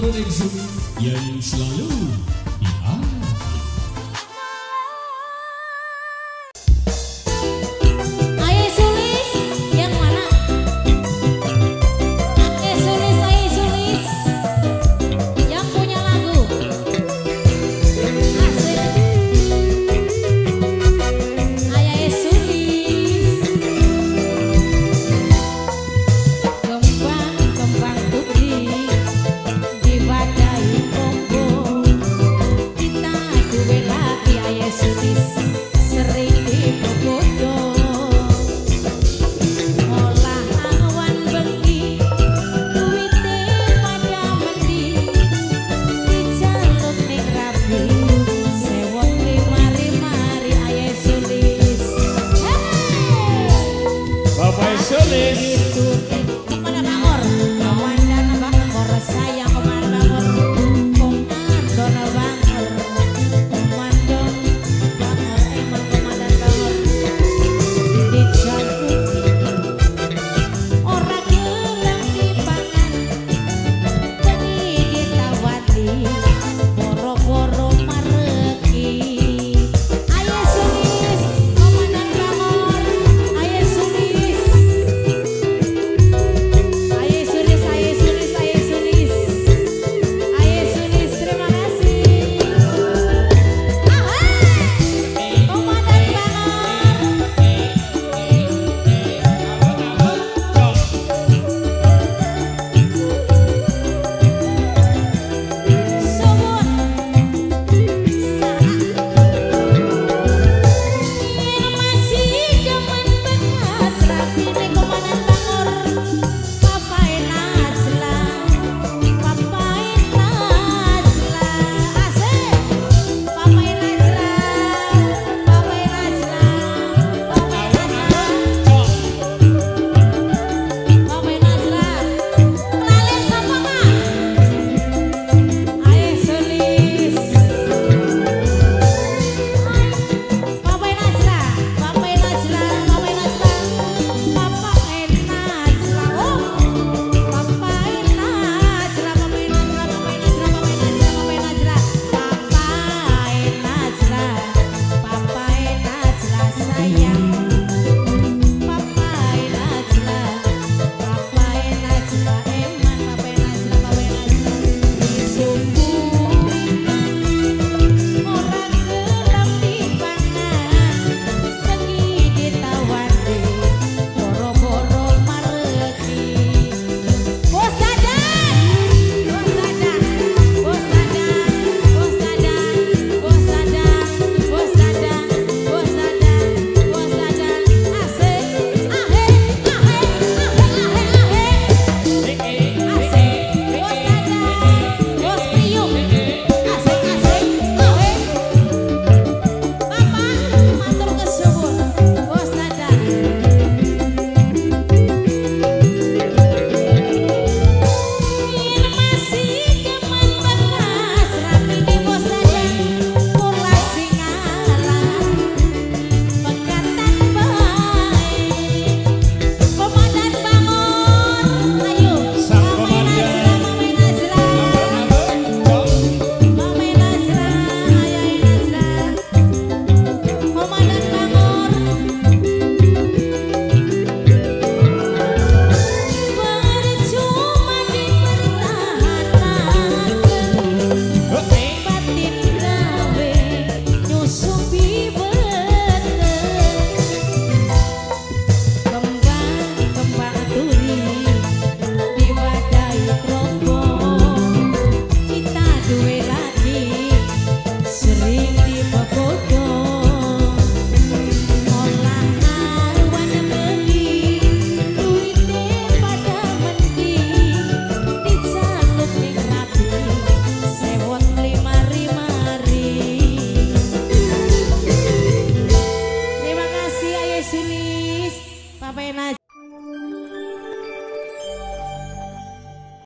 Provinsi yang selalu